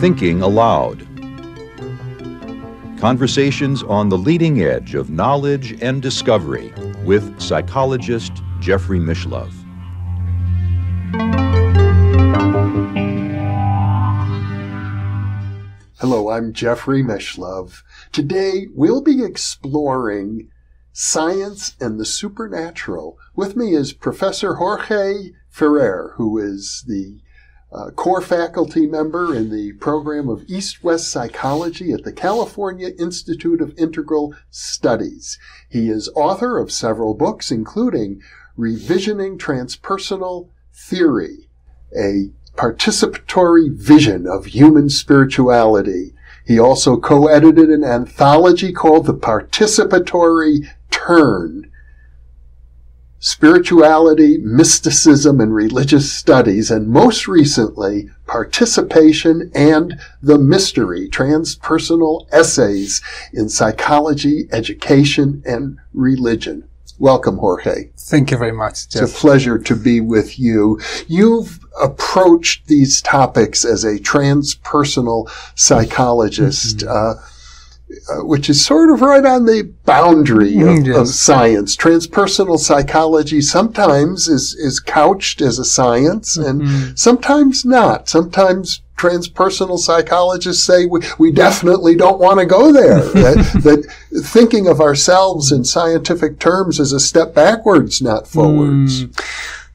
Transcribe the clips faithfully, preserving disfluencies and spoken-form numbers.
Thinking Aloud. Conversations on the leading edge of knowledge and discovery with psychologist Jeffrey Mishlove. Hello, I'm Jeffrey Mishlove. Today we'll be exploring science and the supernatural. With me is Professor Jorge Ferrer, who is the uh, core faculty member in the program of East-West Psychology at the California Institute of Integral Studies. He is author of several books, including Revisioning Transpersonal Theory: A Participatory Vision of Human Spirituality. He also co-edited an anthology called The Participatory Turn: Spirituality, Mysticism, and Religious Studies, and most recently, Participation and the Mystery: Transpersonal Essays in Psychology, Education, and Religion. Welcome, Jorge. Thank you very much, Jeff. It's a pleasure to be with you. You've approached these topics as a transpersonal psychologist, mm-hmm. uh, which is sort of right on the boundary of, yes. of science. Transpersonal psychology sometimes is, is couched as a science, mm-hmm. and sometimes not. Sometimes transpersonal psychologists say we, we definitely don't want to go there. that, that thinking of ourselves in scientific terms is a step backwards, not forwards. Mm,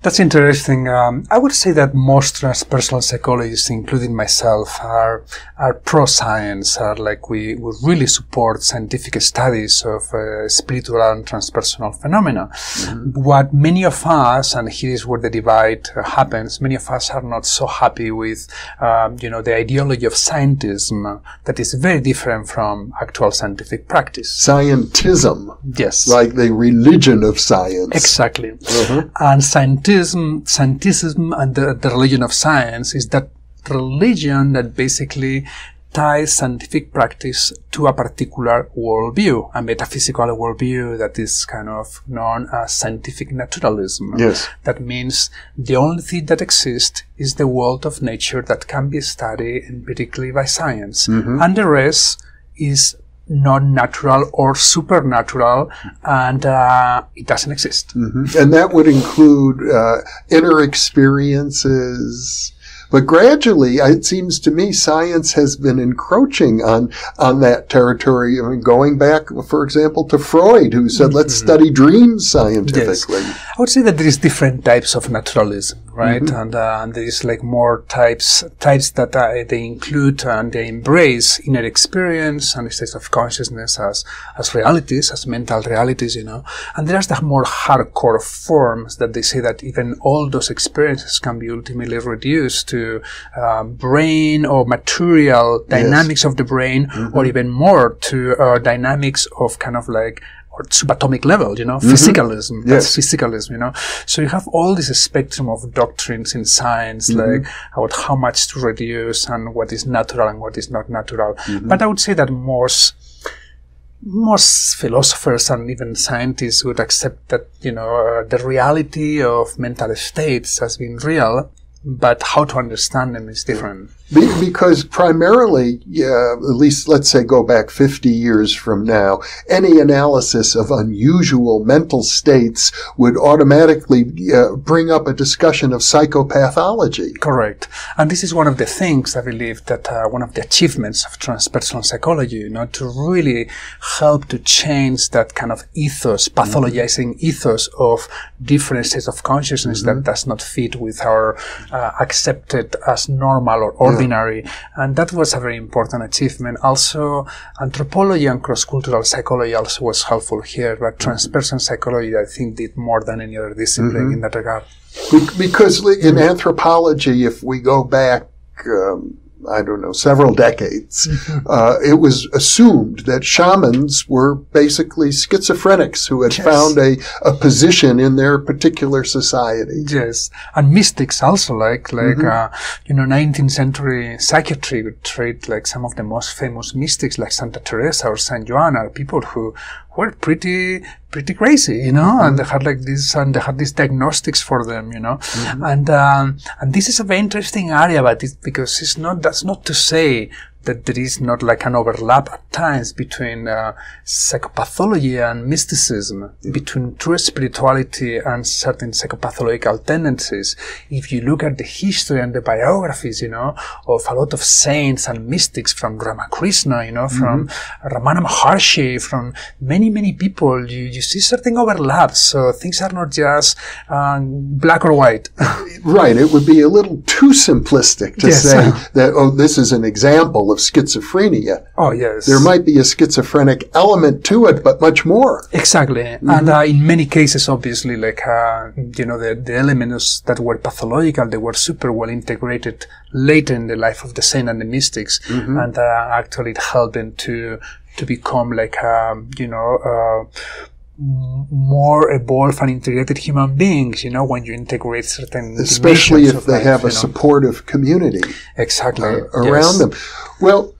that's interesting. Um, I would say that most transpersonal psychologists, including myself, are are pro-science. Are like we we really support scientific studies of uh, spiritual and transpersonal phenomena. Mm-hmm. What many of us, and here is where the divide happens, many of us are not so happy with, um, you know, the ideology of scientism that is very different from actual scientific practice. Scientism. Yes. Like the religion of science. Exactly. Mm-hmm. And scientific Scientism and the, the religion of science is that religion that basically ties scientific practice to a particular worldview, a metaphysical worldview that is kind of known as scientific naturalism. Yes. That means the only thing that exists is the world of nature that can be studied empirically by science. Mm-hmm. And the rest is non-natural or supernatural, and uh, it doesn't exist. Mm-hmm. And that would include uh, inner experiences. But gradually, it seems to me, science has been encroaching on on that territory. I mean, going back, for example, to Freud, who said, mm-hmm. let's study dreams scientifically. Yes. I would say that there is different types of naturalism, right? Mm-hmm. And, uh, and there is like more types, types that uh, they include and they embrace inner experience and states of consciousness as, as realities, as mental realities, you know. And there's the more hardcore forms that they say that even all those experiences can be ultimately reduced to Uh, brain or material dynamics yes. of the brain, mm-hmm. or even more to uh, dynamics of kind of like or subatomic level, you know, mm-hmm. physicalism. Yes. That's physicalism, you know. So you have all this spectrum of doctrines in science, mm-hmm. like about how much to reduce and what is natural and what is not natural. Mm-hmm. But I would say that most Most philosophers and even scientists would accept that, you know, uh, the reality of mental states has been real, but how to understand them is different. Be because primarily, uh, at least let's say go back fifty years from now, any analysis of unusual mental states would automatically uh, bring up a discussion of psychopathology. Correct. And this is one of the things, I believe, that uh, one of the achievements of transpersonal psychology, you know, to really help to change that kind of ethos, pathologizing mm-hmm. ethos of different states of consciousness mm-hmm. that does not fit with our uh, accepted as normal or ordinary. And that was a very important achievement. Also, anthropology and cross-cultural psychology also was helpful here, but transpersonal psychology, I think, did more than any other discipline mm-hmm. in that regard. Because in anthropology, if we go back, um, I don't know, several decades, mm-hmm. uh, it was assumed that shamans were basically schizophrenics who had yes. found a, a position in their particular society. Yes. And mystics also, like, like, mm-hmm. uh, you know, nineteenth century psychiatry would treat like some of the most famous mystics, like Santa Teresa or Saint Joan, are people who were pretty pretty crazy, you know, mm-hmm. and they had like this, and they had these diagnostics for them, you know, mm-hmm. and um, and this is a very interesting area, but it's because it's not, that's not to say that there is not like an overlap at times between uh, psychopathology and mysticism, mm-hmm. between true spirituality and certain psychopathological tendencies. If you look at the history and the biographies, you know, of a lot of saints and mystics, from Ramakrishna, you know, from mm-hmm. Ramana Maharshi, from many, many people, you, you see certain overlaps. So things are not just um, black or white. Right. It would be a little too simplistic to yes. say that, oh, this is an example of schizophrenia. Oh, yes. There might be a schizophrenic element to it, but much more. Exactly. Mm-hmm. And uh, in many cases, obviously, like, uh, you know, the, the elements that were pathological, they were super well integrated later in the life of the saint and the mystics. Mm-hmm. And uh, actually it helped them to, to become like, um, you know, uh, more evolved and integrated human beings, you know, when you integrate certain... Especially if they life, have a know. supportive community. Exactly. Uh, around yes. them. Well,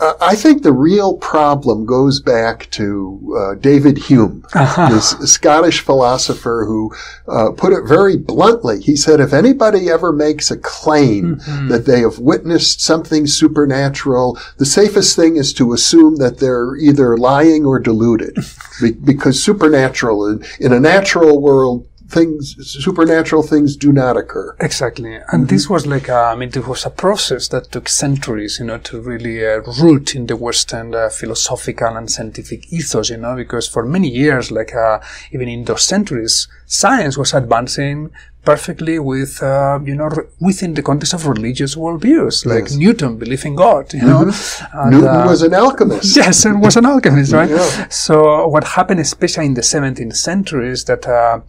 uh, I think the real problem goes back to uh, David Hume, uh-huh. this Scottish philosopher who uh, put it very bluntly. He said, if anybody ever makes a claim mm-hmm. that they have witnessed something supernatural, the safest thing is to assume that they're either lying or deluded. Be because supernatural, in, in a natural world, things, supernatural things do not occur. Exactly. And mm-hmm. this was like, a, I mean, it was a process that took centuries, you know, to really uh, root in the Western uh, philosophical and scientific ethos, you know, because for many years, like, uh, even in those centuries, science was advancing perfectly with, uh, you know, within the context of religious worldviews, like yes. Newton, belief in God, you know. Mm-hmm. and, Newton uh, was an alchemist. Yes, and was an alchemist, right? Yeah. So what happened, especially in the seventeenth century, is that uh,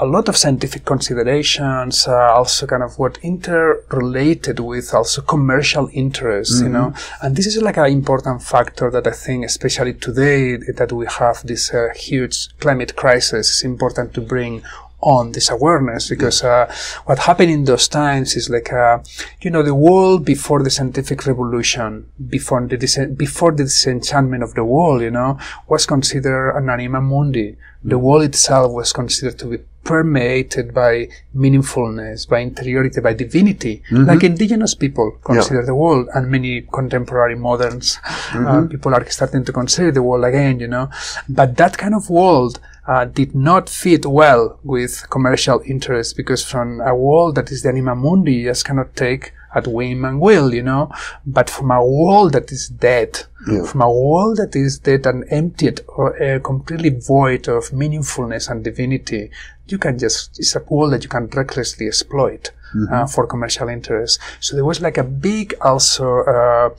a lot of scientific considerations uh, also kind of what interrelated with also commercial interests, mm-hmm. you know. And this is like an important factor that I think, especially today, that we have this uh, huge climate crisis, it's important to bring on this awareness, because uh, what happened in those times is like, uh, you know, the world before the scientific revolution, before the, before the disenchantment of the world, you know, was considered an anima mundi. The world itself was considered to be permeated by meaningfulness, by interiority, by divinity, mm-hmm. like indigenous people consider yeah. the world, and many contemporary moderns, mm-hmm. uh, people are starting to consider the world again, you know. But that kind of world uh, did not fit well with commercial interests, because from a world that is the anima mundi, you just cannot take at whim and will, you know, but from a world that is dead, yeah. from a world that is dead and emptied or uh, completely void of meaningfulness and divinity, you can just, it's a world that you can recklessly exploit mm-hmm. uh, for commercial interests. So there was like a big also uh,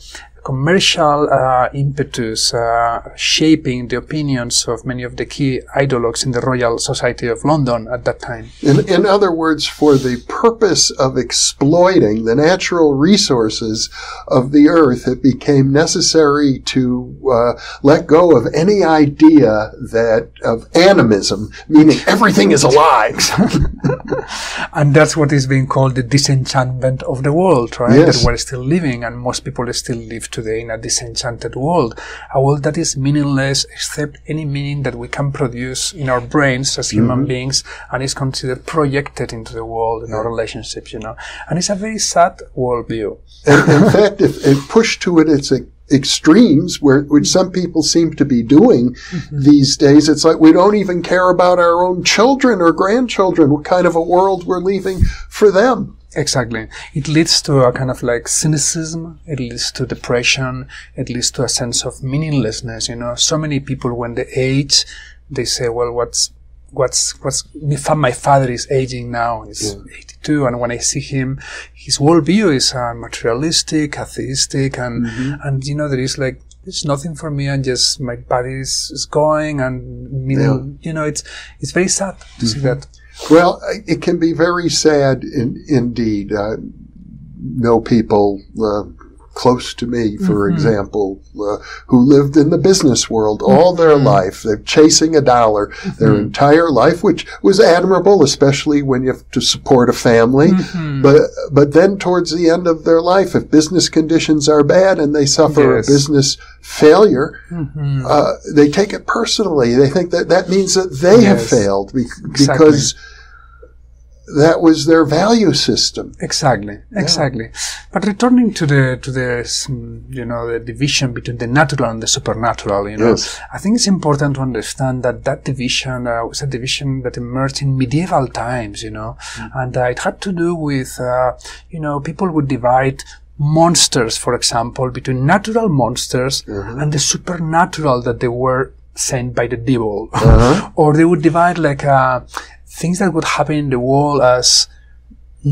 commercial uh, impetus uh, shaping the opinions of many of the key ideologues in the Royal Society of London at that time. In, in other words, for the purpose of exploiting the natural resources of the earth, it became necessary to uh, let go of any idea that of animism, meaning everything is alive. And that's what is being called the disenchantment of the world, right? Yes. That we're still living, and most people still live today in a disenchanted world, a world that is meaningless except any meaning that we can produce in our brains as human mm-hmm. beings, and is considered projected into the world in yeah. our relationships, you know. And it's a very sad worldview. And in fact, if, if pushed to it, it's a extremes, where, which some people seem to be doing mm-hmm. these days. It's like we don't even care about our own children or grandchildren, what kind of a world we're leaving for them. Exactly. It leads to a kind of like cynicism, it leads to depression, it leads to a sense of meaninglessness, you know. So many people, when they age, they say, well, what's What's, what's, my father is aging now, he's yeah. eighty-two, and when I see him, his worldview is uh, materialistic, atheistic, and, mm-hmm. and, you know, there is like, there's nothing for me, and just my body is, is going, and, yeah. you know, it's, it's very sad to mm-hmm. see that. Well, it can be very sad in, indeed. I know people, uh, close to me, for mm-hmm. example, uh, who lived in the business world all their mm-hmm. life. They're chasing a dollar mm-hmm. their entire life, which was admirable, especially when you have to support a family. Mm-hmm. But but then towards the end of their life, if business conditions are bad and they suffer yes. a business failure, mm-hmm. uh, they take it personally. They think that that means that they yes. have failed be- exactly. because that was their value system. Exactly, exactly. Yeah. But returning to the to the you know the division between the natural and the supernatural, you know, yes. I think it's important to understand that that division uh, was a division that emerged in medieval times, you know, mm-hmm. and uh, it had to do with uh, you know people would divide monsters, for example, between natural monsters mm-hmm. and the supernatural that they were sent by the devil, uh-huh. or they would divide like a things that would happen in the world as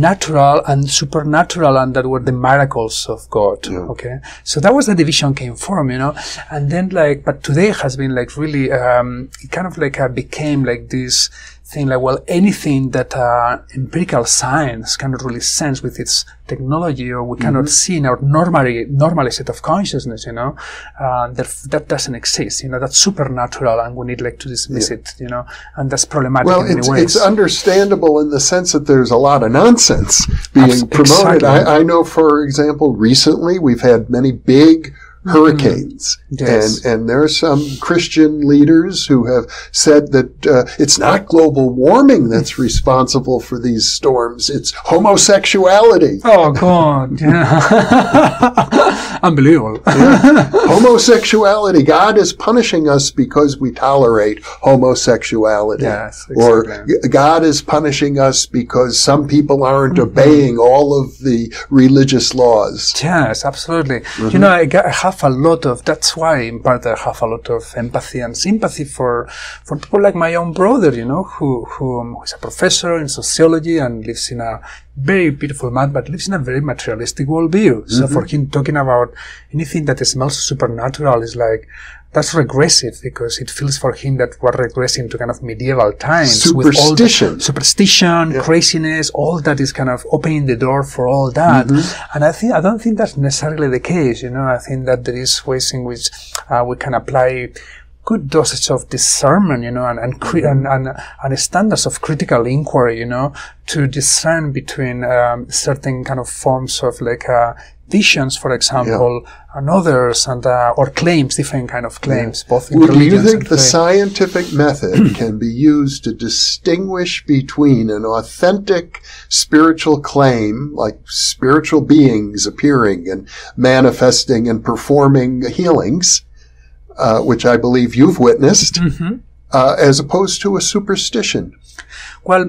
natural and supernatural, and that were the miracles of God. Yeah. Okay, so that was the division came from, you know, and then like, but today has been like really, um, it kind of like uh, became like this thing, like, well, anything that uh, empirical science cannot really sense with its technology, or we mm-hmm. cannot see in our normal normal set of consciousness, you know, uh, that that doesn't exist, you know, that's supernatural, and we need like to dismiss yeah. it, you know, and that's problematic. Well, in it's, many ways. It's understandable in the sense that there's a lot of nonsense being Abs- promoted. Exactly. I, I know, for example, recently we've had many big hurricanes. Mm-hmm. Yes. And, and there are some Christian leaders who have said that uh, it's not global warming that's responsible for these storms. It's homosexuality. Oh, God. Yeah. Unbelievable. Yeah. Homosexuality. God is punishing us because we tolerate homosexuality. Yes, exactly. Or God is punishing us because some people aren't mm-hmm. obeying all of the religious laws. Yes, absolutely. Mm-hmm. You know, I have a lot of, that's why in part I have a lot of empathy and sympathy for for people like my own brother, you know, who who, um, who is a professor in sociology and lives in a very beautiful man, but lives in a very materialistic worldview. So mm-hmm. for him, talking about anything that smells supernatural is like, that's regressive, because it feels for him that we're regressing to kind of medieval times. Superstition. With all superstition, yeah. craziness, all that is kind of opening the door for all that. Mm-hmm. And I think, I don't think that's necessarily the case, you know. I think that there is ways in which uh, we can apply good dosage of discernment, you know, and and, cri- and and and standards of critical inquiry, you know, to discern between um, certain kind of forms of like uh, visions, for example, yeah. and others, and uh, or claims, different kind of claims, yeah. both in well, religions. Do you think the faith. Scientific method can be used to distinguish between an authentic spiritual claim, like spiritual beings appearing and manifesting and performing healings, Uh, which I believe you've witnessed, mm-hmm. uh, as opposed to a superstition? Well,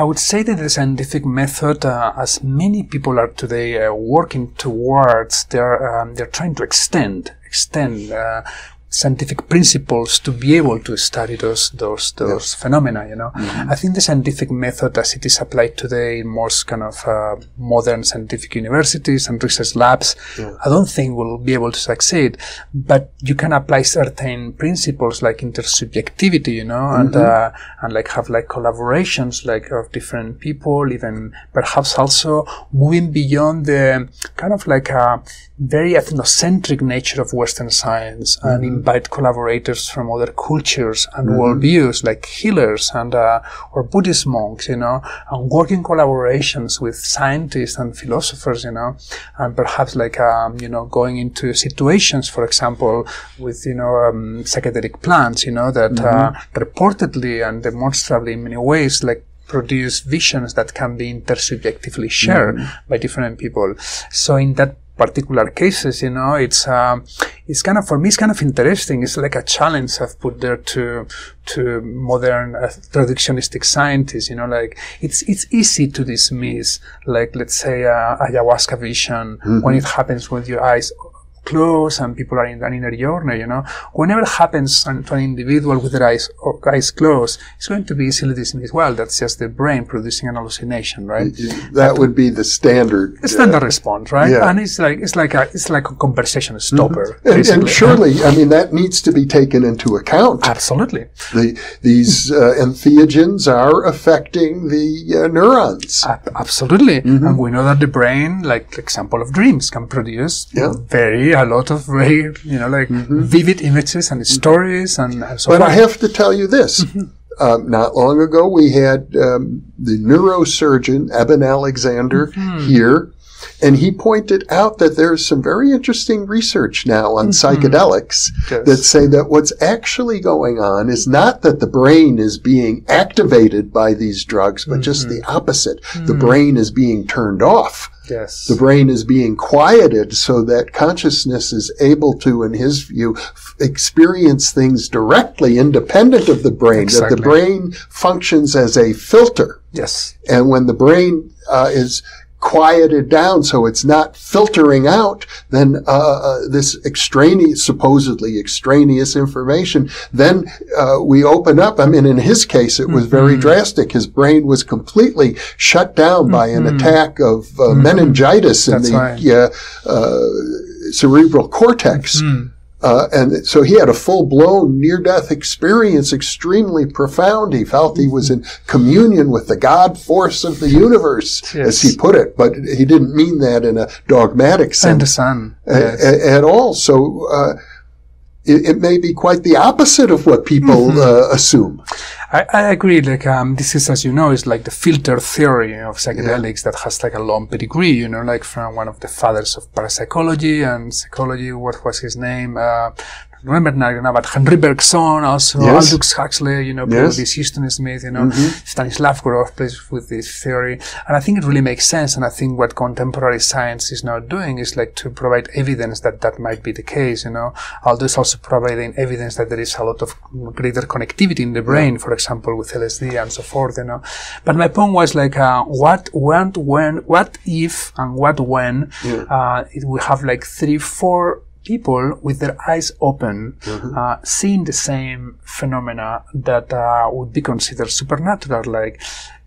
I would say that the scientific method, uh, as many people are today uh, working towards, they're um, they're trying to extend extend uh, scientific principles to be able to study those those those yeah. phenomena. You know, mm-hmm. I think the scientific method, as it is applied today in most kind of uh, modern scientific universities and research labs, yeah. I don't think will be able to succeed. But you can apply certain principles like intersubjectivity, you know, mm-hmm. and uh, and like have like collaborations like of different people, even perhaps also moving beyond the kind of like a very ethnocentric nature of Western science, mm-hmm. and invite collaborators from other cultures and mm-hmm. worldviews, like healers and uh, or Buddhist monks, you know, and work in collaborations with scientists and philosophers, you know, and perhaps like um, you know, going into situations, for example, with you know um, psychedelic plants, you know, that mm-hmm. uh, reportedly and demonstrably in many ways like produce visions that can be intersubjectively shared mm-hmm. by different people. So in that particular cases, you know, it's um, it's kind of, for me, it's kind of interesting. It's like a challenge I've put there to to modern uh, traditionalistic scientists. You know, like it's it's easy to dismiss, like let's say uh, ayahuasca vision mm-hmm. when it happens with your eyes close and people are in an inner journey, you know. Whenever it happens to an individual with their eyes, or eyes closed, it's going to be easily as well. That's just the brain producing an hallucination, right? That but would be the standard. The standard uh, response, right? Yeah. And it's like, it's like a, it's like a conversation stopper. Mm-hmm. and, and surely, I mean, that needs to be taken into account. Absolutely. The, these uh, entheogens are affecting the uh, neurons. Uh, absolutely. Mm-hmm. And we know that the brain, like example of dreams, can produce yeah. very, a lot of very, you know, like mm-hmm. vivid images and stories and uh, so But on. I have to tell you this. Mm-hmm. Um, not long ago, we had um, the neurosurgeon, Eben Alexander, mm-hmm. here, and he pointed out that there's some very interesting research now on mm-hmm. psychedelics yes. that say that what's actually going on is not that the brain is being activated by these drugs, but mm-hmm. just the opposite. Mm-hmm. The brain is being turned off. Yes. The brain is being quieted so that consciousness is able to, in his view, f- experience things directly independent of the brain. Exactly. That the brain functions as a filter. Yes. And when the brain uh, is quieted down so it's not filtering out, then uh, this extraneous, supposedly extraneous information, then uh, we open up. I mean, in his case, it was mm-hmm. very drastic. His brain was completely shut down by an mm-hmm. attack of uh, mm-hmm. meningitis in That's the right. uh, uh, cerebral cortex. Mm-hmm. Uh, and so he had a full-blown near-death experience, extremely profound. He felt he was in communion with the God force of the universe, yes. as he put it. But he didn't mean that in a dogmatic sense. And the sun. A- yes. a- at all. So uh, it, it may be quite the opposite of what people mm-hmm. uh, assume. I, I agree. Like um, this is, as you know, is like the filter theory of psychedelics yeah. that has like a long pedigree. You know, like from one of the fathers of parapsychology and psychology. What was his name? Uh, remember now, but Henry Bergson, also yes. Aldous Huxley. You know, yes. this Huston Smith. You know, mm-hmm. Stanislav Grof plays with this theory, and I think it really makes sense. And I think what contemporary science is now doing is like to provide evidence that that might be the case. You know, Aldous also providing evidence that there is a lot of greater connectivity in the brain, yeah. for example. example with L S D and so forth, you know. But my point was like, uh, what, when, when, what if and what when, yeah. uh, it will have like three, four people with their eyes open, mm-hmm. uh, seeing the same phenomena that, uh, would be considered supernatural, like,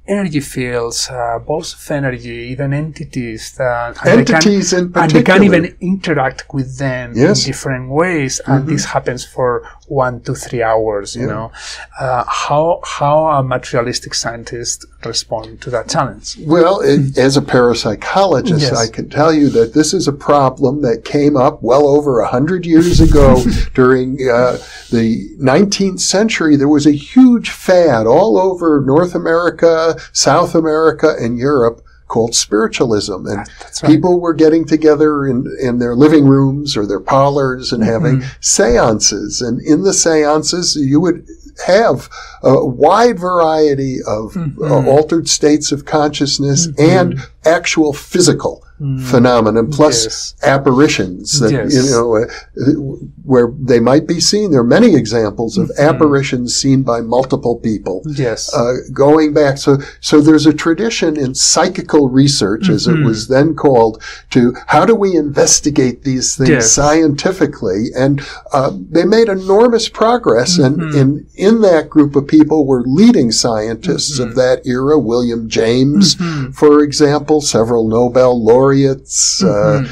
energy fields, uh, balls of energy, even entities. Uh, entities they can, in particular. And they can even interact with them yes. in different ways. Mm-hmm. And this happens for one to three hours, yeah. you know. Uh, how how a materialistic scientist respond to that challenge? Well, it, as a parapsychologist, yes. I can tell you that this is a problem that came up well over a hundred years ago. During uh, the nineteenth century, there was a huge fad all over North America, South America, and Europe called spiritualism. And That's right. people were getting together in, in their living rooms or their parlors and having mm-hmm. seances. And in the seances, you would have a wide variety of mm-hmm. uh, altered states of consciousness mm-hmm. and actual physical mm. phenomenon, plus yes. apparitions that, yes. you know, uh, where they might be seen. There are many examples of mm-hmm. apparitions seen by multiple people. Yes. Uh, going back. So, so there's a tradition in psychical research, mm-hmm. as it was then called, to how do we investigate these things yes. scientifically? And, uh, they made enormous progress. Mm-hmm. And in, in that group of people were leading scientists mm-hmm. of that era. William James, mm-hmm. for example, several Nobel laureates. Laureates, mm-hmm. uh,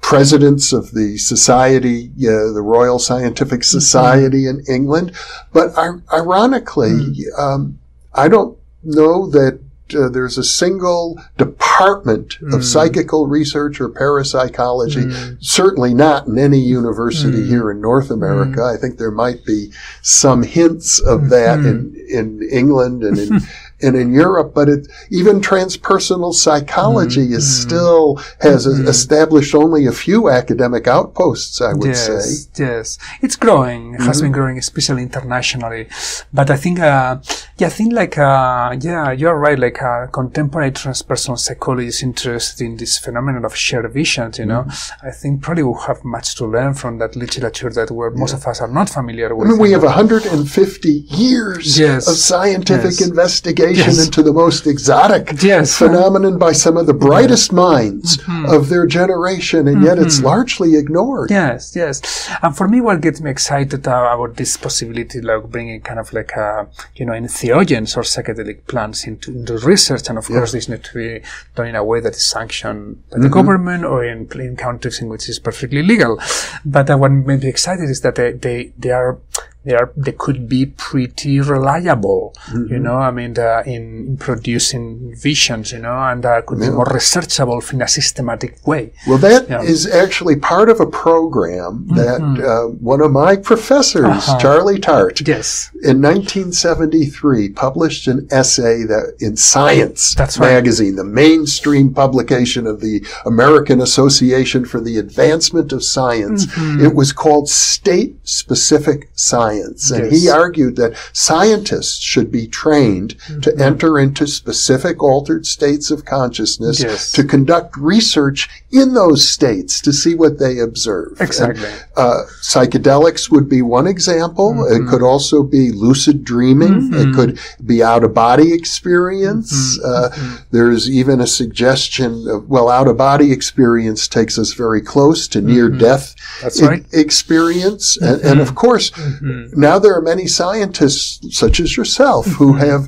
presidents of the society, uh, the Royal Scientific Society mm-hmm. in England. But I- ironically, mm-hmm. um, I don't know that uh, there's a single department mm-hmm. of psychical research or parapsychology, mm-hmm. certainly not in any university mm-hmm. here in North America. Mm-hmm. I think there might be some hints of that mm-hmm. in, in England and in and in Europe, but it, even transpersonal psychology mm-hmm. is still, has mm-hmm. a, established only a few academic outposts, I would yes, say. Yes, it's growing, mm-hmm. has been growing, especially internationally. But I think, uh, yeah, I think like, uh, yeah, you're right, like, uh, contemporary transpersonal psychology is interested in this phenomenon of shared visions, you know. Mm-hmm. I think probably we'll have much to learn from that literature that where yeah. most of us are not familiar with. I mean, we have one hundred fifty years yes. of scientific yes. investigation. investigation yes. into the most exotic yes. phenomenon by some of the brightest minds mm-hmm. of their generation, and mm-hmm. yet it's largely ignored. Yes, yes. And for me, what gets me excited about this possibility, like bringing kind of like a, you know, entheogens or psychedelic plants into, into research, and of yeah. course this needs to be done in a way that is sanctioned by mm-hmm. the government or in, in countries in which it's perfectly legal. But uh, what made me excited is that they, they, they are They, are, they could be pretty reliable, mm-hmm. you know, I mean, uh, in producing visions, you know, and uh, could yeah. be more researchable in a systematic way. Well, that yeah. is actually part of a program that mm-hmm. uh, one of my professors, uh-huh. Charlie Tart, yes. in nineteen seventy-three published an essay that in Science That's magazine, right. the mainstream publication of the American Association for the Advancement of Science. Mm-hmm. It was called State-Specific Science. And yes. he argued that scientists should be trained mm-hmm. to enter into specific altered states of consciousness, yes. to conduct research in those states to see what they observe. Exactly. And, uh, psychedelics would be one example. Mm-hmm. It could also be lucid dreaming. Mm-hmm. It could be out-of-body experience. Mm-hmm. Uh, mm-hmm. There's even a suggestion of, well, out-of-body experience takes us very close to mm-hmm. near-death That's right. experience. Mm-hmm. And, and, of course, mm-hmm. now there are many scientists, such as yourself, mm-hmm. who have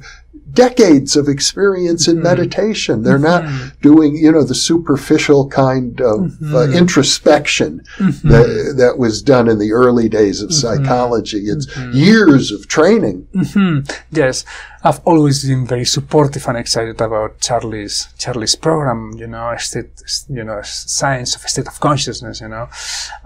decades of experience in mm-hmm. meditation. They're mm-hmm. not doing, you know, the superficial kind of mm-hmm. uh, introspection mm-hmm. that, that was done in the early days of mm-hmm. psychology. It's mm-hmm. years of training. Mm-hmm. Yes. I've always been very supportive and excited about Charlie's Charlie's program, you know, state, you know, science of a state of consciousness, you know,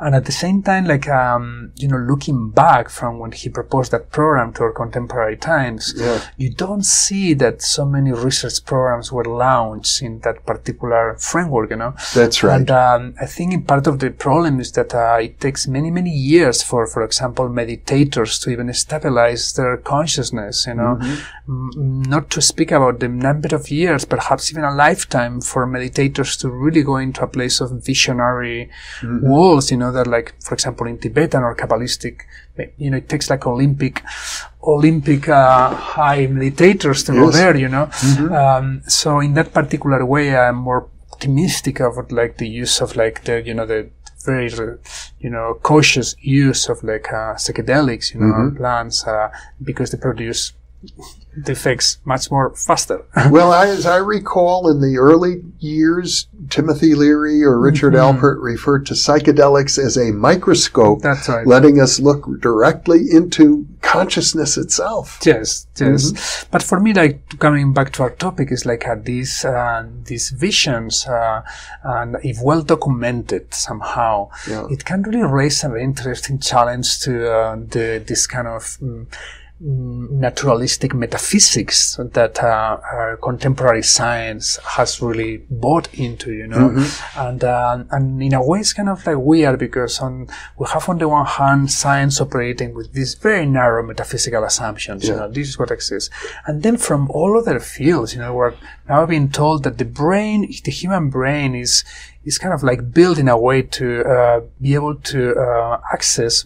and at the same time, like, um, you know, looking back from when he proposed that program to our contemporary times, yeah. you don't see that so many research programs were launched in that particular framework, you know. That's right. And um, I think part of the problem is that uh, it takes many, many years for, for example, meditators to even stabilize their consciousness, you know. Mm-hmm. Not to speak about the number of years, perhaps even a lifetime, for meditators to really go into a place of visionary mm-hmm. walls, you know, that like, for example, in Tibetan or Kabbalistic, you know, it takes like Olympic, Olympic uh, high meditators to yes. go there, you know. Mm-hmm. Um, so in that particular way, I'm more optimistic about like the use of like the, you know, the very, you know, cautious use of like uh, psychedelics, you know, mm-hmm. plants, uh, because they produce the effects much more faster. Well, I, as I recall, in the early years, Timothy Leary or Richard mm-hmm. Alpert referred to psychedelics as a microscope, That's right. letting us look directly into consciousness itself. Yes, yes. Mm-hmm. But for me, like, coming back to our topic, is like uh, these uh, these visions, uh, and if well documented somehow, yeah. it can really raise an interesting challenge to uh, the this kind of. Mm, naturalistic metaphysics that uh, our contemporary science has really bought into, you know, mm-hmm. and uh, and in a way it's kind of like weird, because on we have on the one hand science operating with these very narrow metaphysical assumptions, yeah. you know, this is what exists, and then from all other fields, you know, we're now being told that the brain, the human brain, is is kind of like built in a way to uh, be able to uh, access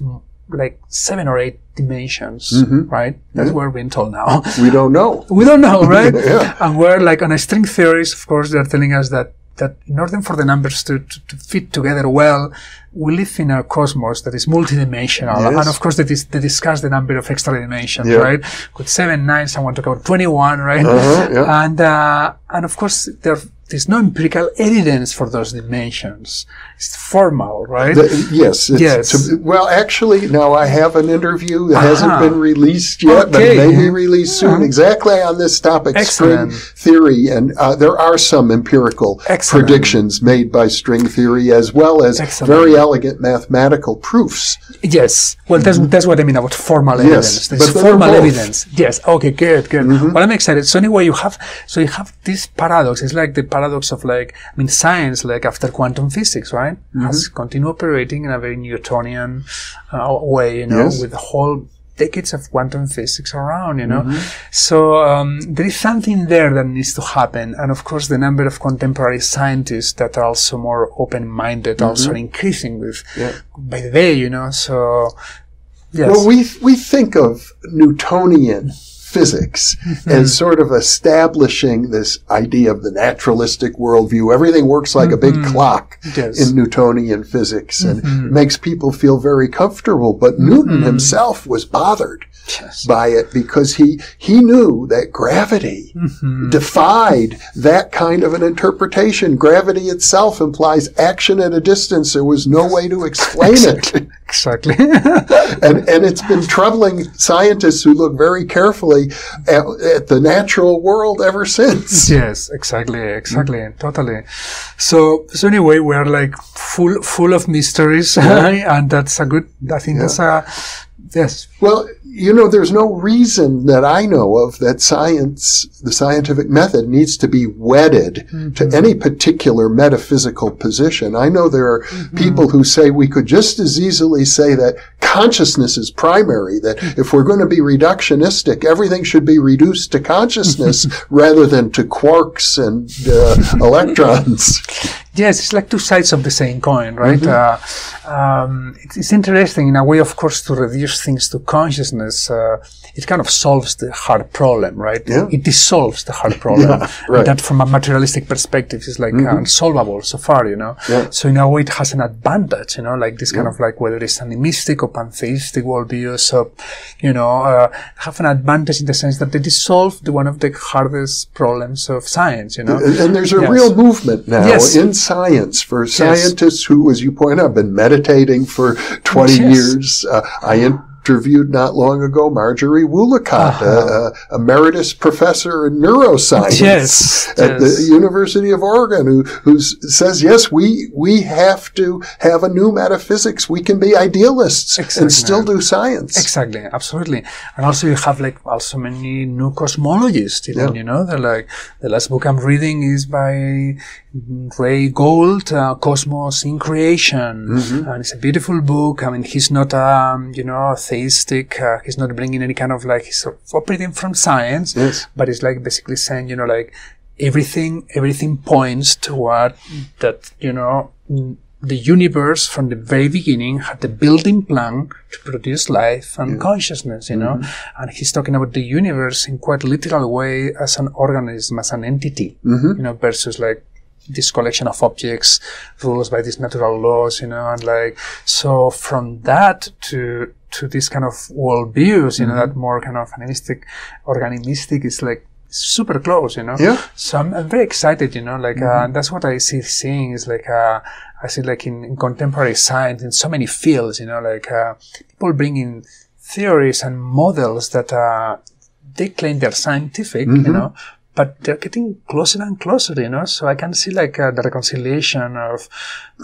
like seven or eight dimensions, mm-hmm. right? That's mm-hmm. what we're being told now. We don't know. We don't know, right? yeah. And we're like on a string theories, of course, they're telling us that, that in order for the numbers to, to, to fit together well, we live in a cosmos that is multidimensional. Yes. And of course, they, dis they discuss the number of extra dimensions, yeah. right? With seven, nine, someone talk about twenty-one, right? Uh-huh, yeah. And, uh, and of course, they're there's no empirical evidence for those dimensions. It's formal, right? The, yes. It's yes. To, well, actually, now I have an interview that uh-huh. hasn't been released yet, okay. but it may be released yeah. soon, exactly on this topic, Excellent. string theory. And uh, there are some empirical Excellent. predictions made by string theory, as well as Excellent. very elegant mathematical proofs. Yes. Well, that's, mm-hmm. that's what I mean about formal yes. evidence. There's but formal evidence. Yes. Okay, good, good. Mm-hmm. Well, I'm excited. So anyway, you have, so you have this paradox. It's like the paradox of like, I mean, science, like after quantum physics, right, mm-hmm. has continued operating in a very Newtonian uh, way, you know, yes. with the whole decades of quantum physics around, you know. Mm-hmm. So um, there is something there that needs to happen. And of course, the number of contemporary scientists that are also more open-minded, mm-hmm. also increasing with yeah. by the day, you know, so, yes. Well, we, we think of Newtonian physics mm-hmm. and sort of establishing this idea of the naturalistic worldview. Everything works like mm-hmm. a big clock yes. in Newtonian physics and mm-hmm. makes people feel very comfortable. But mm-hmm. Newton himself was bothered yes. by it because he, he knew that gravity mm-hmm. defied that kind of an interpretation. Gravity itself implies action at a distance. There was no way to explain exactly. it. Exactly. and, and it's been troubling scientists who look very carefully at, at the natural world ever since. Yes, exactly, exactly, mm-hmm. totally. So, so anyway, we are like full, full of mysteries, yeah. and that's a good, I think yeah. that's a, yes. Well, you know, there's no reason that I know of that science, the scientific method, needs to be wedded mm-hmm. to any particular metaphysical position. I know there are mm-hmm. people who say we could just as easily say that consciousness is primary, that if we're going to be reductionistic, everything should be reduced to consciousness rather than to quarks and uh, electrons. Yes, it's like two sides of the same coin, right? Mm-hmm. uh, um, it's, it's interesting in a way, of course, to reduce things to consciousness. Uh, it kind of solves the hard problem, right? Yeah. It dissolves the hard problem. yeah, right. That from a materialistic perspective is like mm-hmm. unsolvable so far, you know? Yeah. So in a way, it has an advantage, you know, like this yeah. kind of like whether it's animistic or pantheistic worldview. So, you know, uh, have an advantage in the sense that they dissolve the, one of the hardest problems of science, you know? And there's a yes. real movement now yes. in science for yes. scientists who, as you point out, have been meditating for twenty yes. years. Uh, I interviewed not long ago Marjorie Woollacott, uh-huh. a, a emeritus professor in neuroscience yes. at yes. the University of Oregon, who who says, yes, we we have to have a new metaphysics. We can be idealists exactly. and still do science. Exactly, absolutely. And also you have like also many new cosmologists, even, yeah. you know, they're like, the last book I'm reading is by Roy Gould, uh, Cosmos in Creation, mm-hmm. and it's a beautiful book. I mean, he's not, um, you know, theistic. Uh, he's not bringing any kind of like he's sort of operating from science, yes. but it's like basically saying, you know, like everything, everything points toward that, you know. The universe from the very beginning had the building plan to produce life and yeah. consciousness, you know, mm-hmm. and he's talking about the universe in quite literal way as an organism, as an entity, mm-hmm. you know, versus like this collection of objects rules by these natural laws, you know, and like, so from that to, to this kind of worldviews, you mm-hmm. know, that more kind of animistic, organistic is like, super close, you know. Yeah. So I'm, I'm very excited, you know. Like mm-hmm. uh, that's what I see seeing is like uh, I see like in, in contemporary science in so many fields, you know, like uh, people bring in theories and models that uh, they claim they're scientific, mm-hmm. you know, but they're getting closer and closer, you know. So I can see like uh, the reconciliation of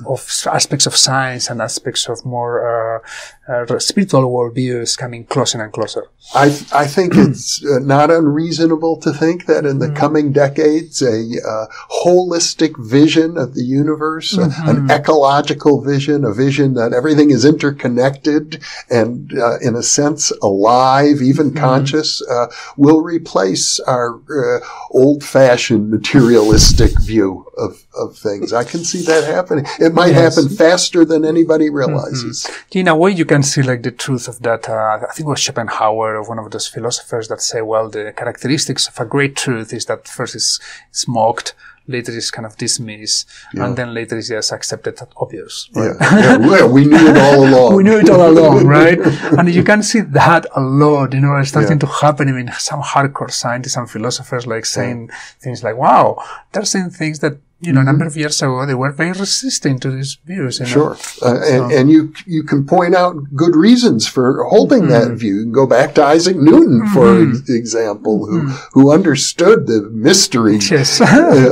of aspects of science and aspects of more. Uh, Uh, spiritual worldview is coming closer and closer. I I think it's uh, not unreasonable to think that in the mm. coming decades, a uh, holistic vision of the universe, mm-hmm. a, an ecological vision, a vision that everything is interconnected and, uh, in a sense, alive, even mm-hmm. conscious, uh, will replace our uh, old-fashioned materialistic view of, of things. I can see that happening. It might yes. happen faster than anybody realizes. Mm-hmm. In a way, you can see like the truth of that. Uh, I think it was Schopenhauer, one of those philosophers that say, well, the characteristics of a great truth is that first it's, it's mocked, later is kind of dismissed, yeah. and then later is just accepted as obvious. Right? Yeah. Yeah, yeah, we knew it all along. we knew it all along, right? And you can see that a lot, you know, it's starting yeah. to happen. I mean, some hardcore scientists and philosophers like saying yeah. things like, wow, they're saying things that you know, a number of years ago, they were very resistant to these views. You know? Sure. Uh, and, and you you can point out good reasons for holding mm-hmm. that view. You can go back to Isaac Newton, mm-hmm. for ex- example, who, mm-hmm. who understood the mystery yes.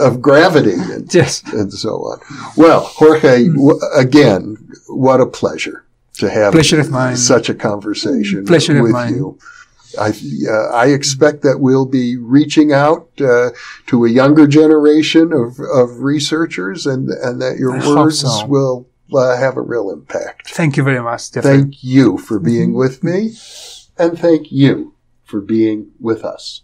of gravity and, yes. and so on. Well, Jorge, mm-hmm. w- again, what a pleasure to have pleasure of mine. such a conversation pleasure with of mine. you. I, uh, I expect that we'll be reaching out uh, to a younger generation of, of researchers and, and that your I words so. will uh, have a real impact. Thank you very much, Jeffrey. Thank you for being with me, and thank you for being with us.